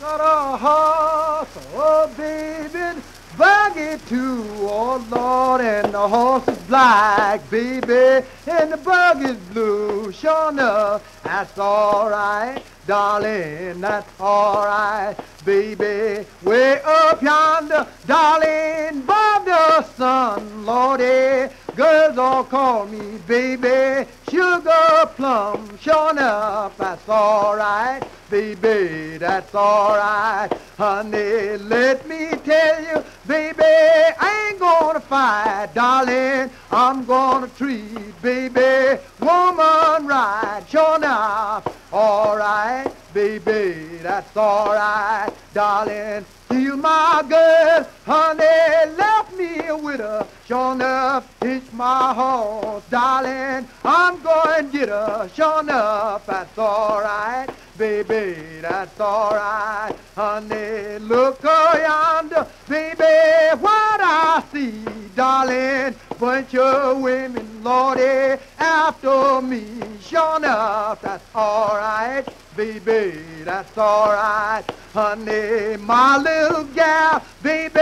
Got a horse, oh baby, buggy too, oh Lord, and the horse is black, baby, and the buggy's blue. Sure enough, that's all right, darling, that's all right, baby. Way up yonder, darling, by the sun, Lordy, girls all call me baby, sugar plum. Sure enough, that's all right, baby, that's all right, honey. Let me tell you, baby, I ain't gonna fight, darling, I'm gonna treat, baby, woman right. Sure enough, all right, baby, that's all right, darling. You my girl, honey, left me with her. Sure enough, hitch my horse, darling, I'm going to get her. Sure enough, that's all right, baby, that's all right, honey. Look yonder, baby, what I see, darling, bunch of women, Lordy, after me. Sure enough, that's all right, baby, that's all right, honey. My little gal, baby,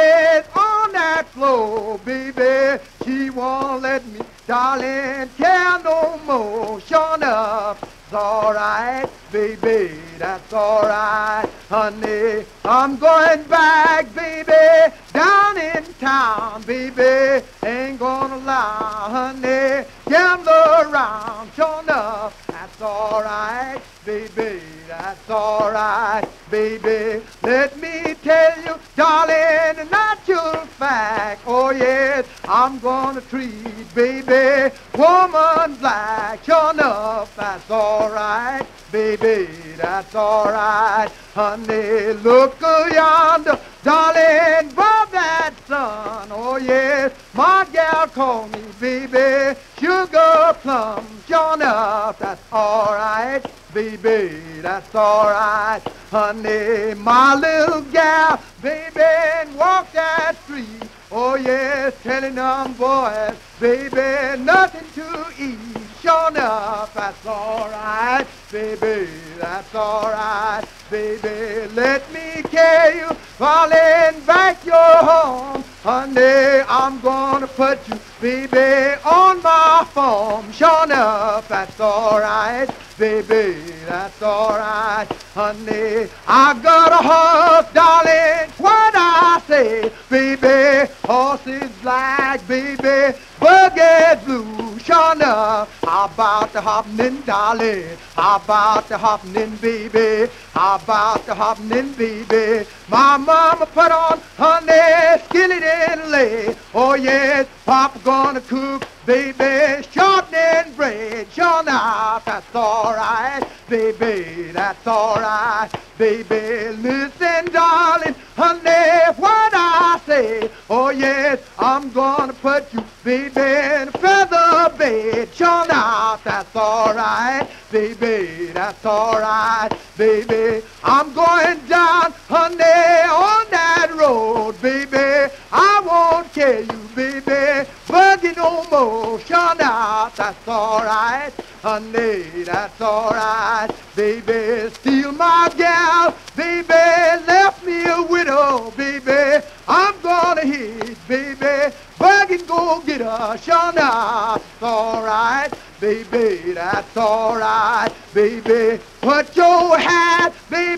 on that floor, baby, she won't let me, darling, care no more. Sure enough, it's all right, baby, that's all right, honey. I'm going back, baby, down in town, baby, ain't gonna lie, honey, gamble around. Sure enough, that's all right, baby, that's all right, baby. Let me tell you, darling, a natural fact, oh yes, I'm gonna treat, baby, woman black. Sure enough, that's all right, baby, that's all right, honey. Look yonder, darling, above that sun, oh yes, my gal call me, baby, sugar plum. Sure enough, that's all right, baby, that's all right, honey. My little gal, baby, and walk that street, oh yes, telling them boys, baby, nothing to eat. Sure enough, that's all right, baby, that's all right, baby. Let me carry you, darling, back your home, honey, I'm gonna put you, baby, on my farm. Sure enough, that's all right, baby, that's all right, honey. I got a horse, darling, what I say, baby, horse is black, baby, buggy's blue. Sure enough, how about the hoppin' in, darling, how about the hoppin' in, baby, how about the hoppin' in, baby. My mama put on, honey, skillet and lay, oh yes, Papa gonna cook, baby, shortening bread. Sure enough, that's all right, baby, that's all right, baby. Listen, darling, honey, what I say, oh yes, I'm gonna put you, baby, in a feather bed. Sure enough, that's all right, baby, that's all right, baby. I'm going down, honey, on that road, baby, I won't kill you, baby, buggy no more. Sure enough, that's all right, honey, that's all right, baby. Steal my gal, baby, left me a widow, baby, I'm gonna hit, baby, bug and go get her. Sure enough, that's all right, baby, that's all right, baby. Put your hat, baby,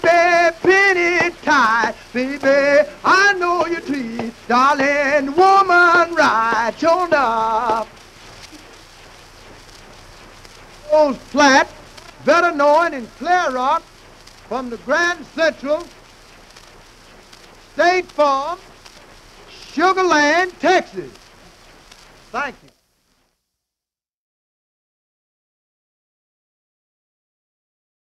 pin it tight, baby, I know you treat, darling, woman right. Sure enough. Old Platt, better known in Clear Rock, from the Grand Central State Farm, Sugar Land, Texas. Thank you.